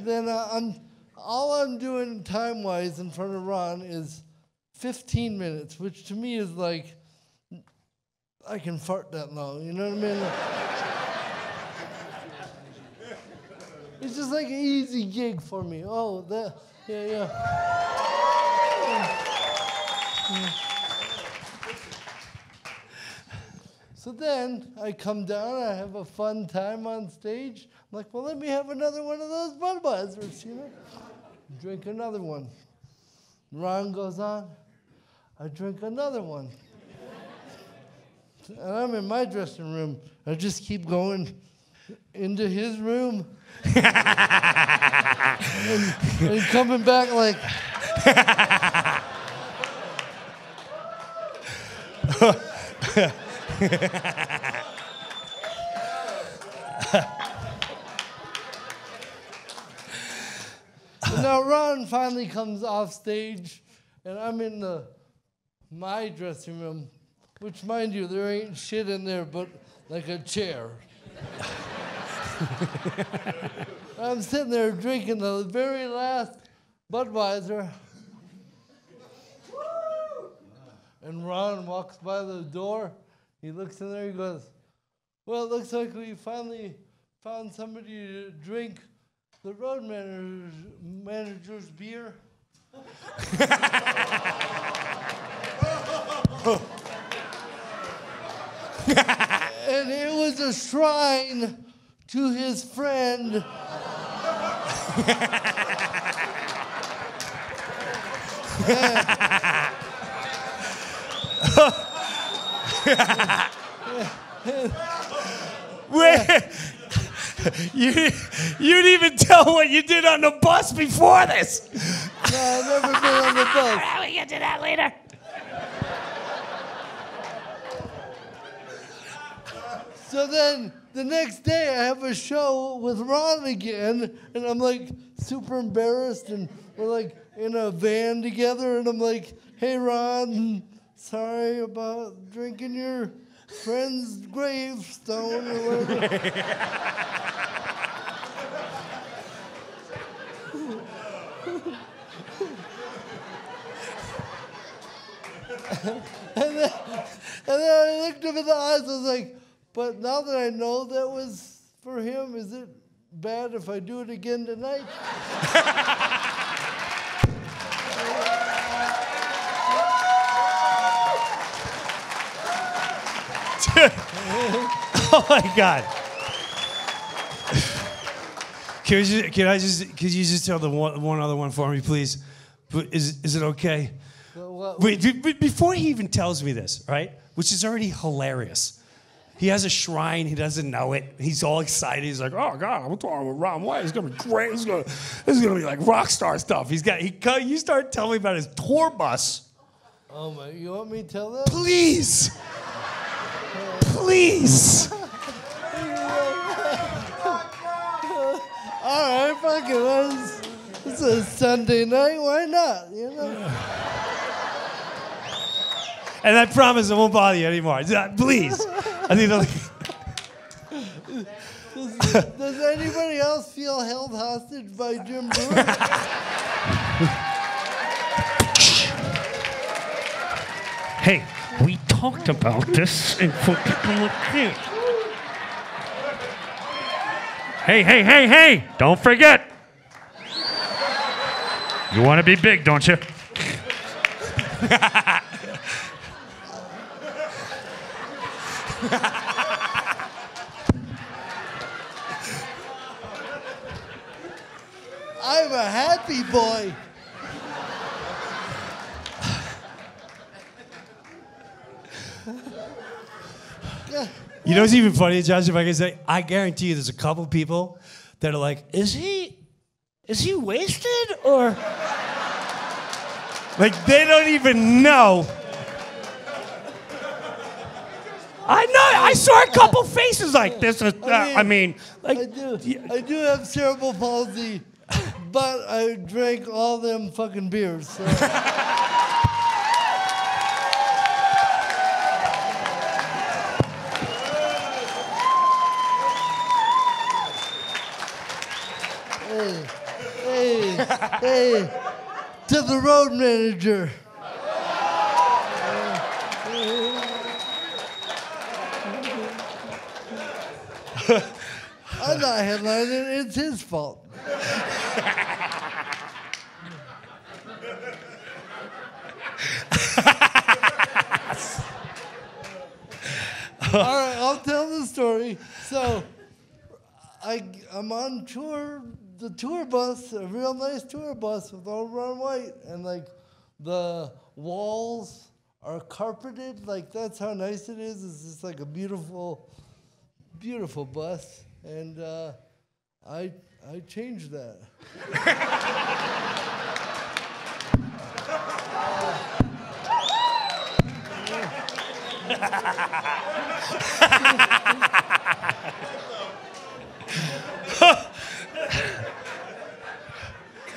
Then uh, I'm, all I'm doing time-wise in front of Ron is fifteen minutes, which to me is like, I can fart that long, you know what I mean? Like, it's just like an easy gig for me. Oh, that, yeah, yeah. yeah. yeah. So then I come down, I have a fun time on stage. I'm like, well, let me have another one of those Budweisers, you know? Drink another one. Ron goes on, I drink another one. And I'm in my dressing room. I just keep going into his room. and, and coming back like. So now Ron finally comes off stage, and I'm in the my dressing room, which, mind you, there ain't shit in there but like a chair. I'm sitting there drinking the very last Budweiser, and Ron walks by the door. He looks in there, he goes, well, it looks like we finally found somebody to drink the road manager's, manager's beer. And it was a shrine to his friend. Wait, you, you didn't even tell what you did on the bus before this. No, I've never been on the bus. Well, we get to that later. So then the next day I have a show with Ron again, and I'm like super embarrassed, and we're like in a van together, and I'm like, hey, Ron. Sorry about drinking your friend's gravestone or whatever. and, then, and then I looked him in the eyes, I was like, but now that I know that was for him, is it bad if I do it again tonight? Oh my God. Can I just, can I just, could you just tell the one, one other one for me, please? Is, is it okay? Well, well, Wait, be, before he even tells me this, right? Which is already hilarious. He has a shrine. He doesn't know it. He's all excited. He's like, "Oh God, I'm talking with Ron White. It's gonna be great. It's gonna, it's gonna be like rock star stuff." He's got. He you start telling me about his tour bus. Oh my! You want me to tell that? Please, please. All right, fuck it. It's, it's a Sunday night. Why not? You know. And I promise I won't bother you anymore. Please. I need to. does, does anybody else feel held hostage by Jim Breuer? Hey, we talked about this, and for people who can't. Hey, hey, hey, hey! Don't forget. You want to be big, don't you? I'm a happy boy. You know what's even funny, Josh, if I can say, I guarantee you there's a couple people that are like, is he, is he wasted? Or, like, they don't even know. I know. I saw a couple faces like this. Uh, I mean, I mean like, I do. Yeah. I do have cerebral palsy, but I drank all them fucking beers. So. Hey, hey, hey! To the road manager. I'm not headlining, it's his fault. All right, I'll tell the story. So I, I'm on tour, the tour bus, a real nice tour bus with old Ron White, and like the walls are carpeted, like that's how nice it is. It's just like a beautiful, beautiful bus, and uh, I I changed that.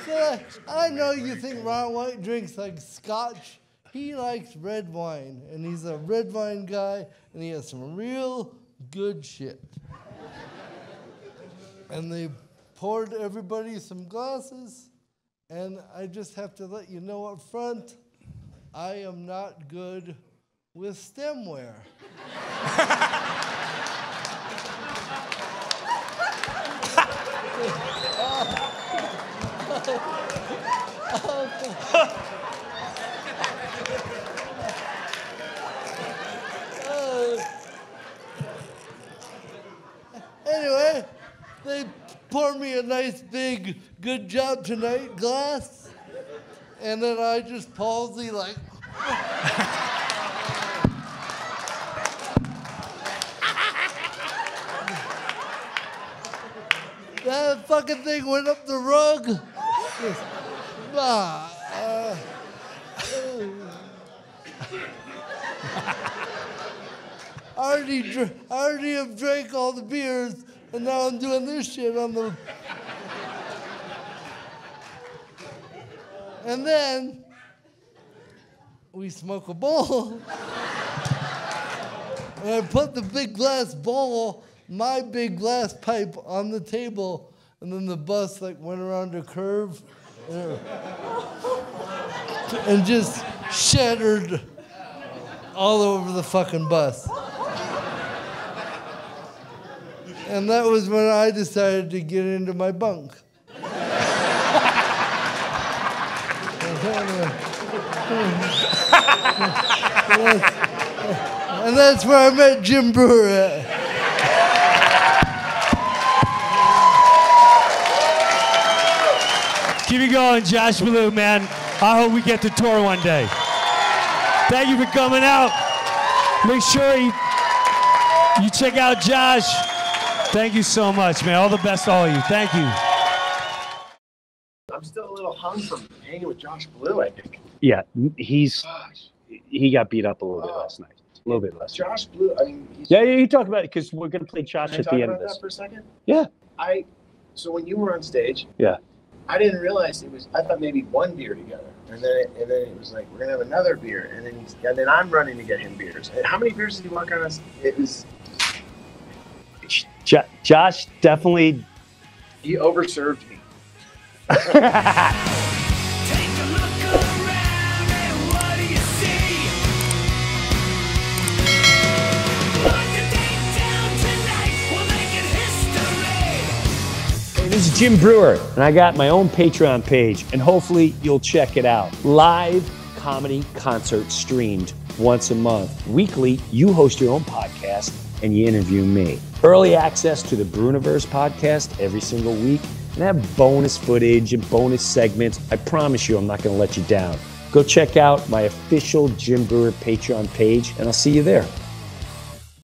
So uh, I know you think Ron White drinks like scotch. He likes red wine, and he's a red wine guy, and he has some real good shit. And they poured everybody some glasses, and I just have to let you know up front, I am not good with stemware. Anyway, they poured me a nice big good job tonight glass, and then I just palsy like. That fucking thing went up the rug. Nah, uh, Already, dr already have drank all the beers, and now I'm doing this shit on the. And then we smoke a bowl, and I put the big glass bowl, my big glass pipe, on the table, and then the bus like went around a curve, and, and just shattered all over the fucking bus. And that was when I decided to get into my bunk. And that's, and that's where I met Jim Breuer at. Keep it going, Josh Blue, man. I hope we get to tour one day. Thank you for coming out. Make sure you, you check out Josh. Thank you so much, man. All the best to all of you. Thank you. I'm still a little hung from hanging with Josh Blue, I think. Yeah, he's Gosh. he got beat up a little bit uh, last night. A little bit less. Josh Blue, I mean. He's, yeah, yeah, you talk about it because we're gonna play Josh at the end of this. Can I talk about that for a second? Yeah. I. So when you were on stage. Yeah. I didn't realize it was. I thought maybe one beer together, and then it, and then it was like we're gonna have another beer, and then he's, and then I'm running to get him beers. And how many beers did he walk on us? It was. Jo Josh definitely. He overserved me. This is Jim Breuer, and I got my own Patreon page, and hopefully you'll check it out. Live comedy concert streamed once a month. Weekly, you host your own podcast, and you interview me. Early access to the Breuniverse podcast every single week, and I have bonus footage and bonus segments. I promise you I'm not going to let you down. Go check out my official Jim Breuer Patreon page, and I'll see you there.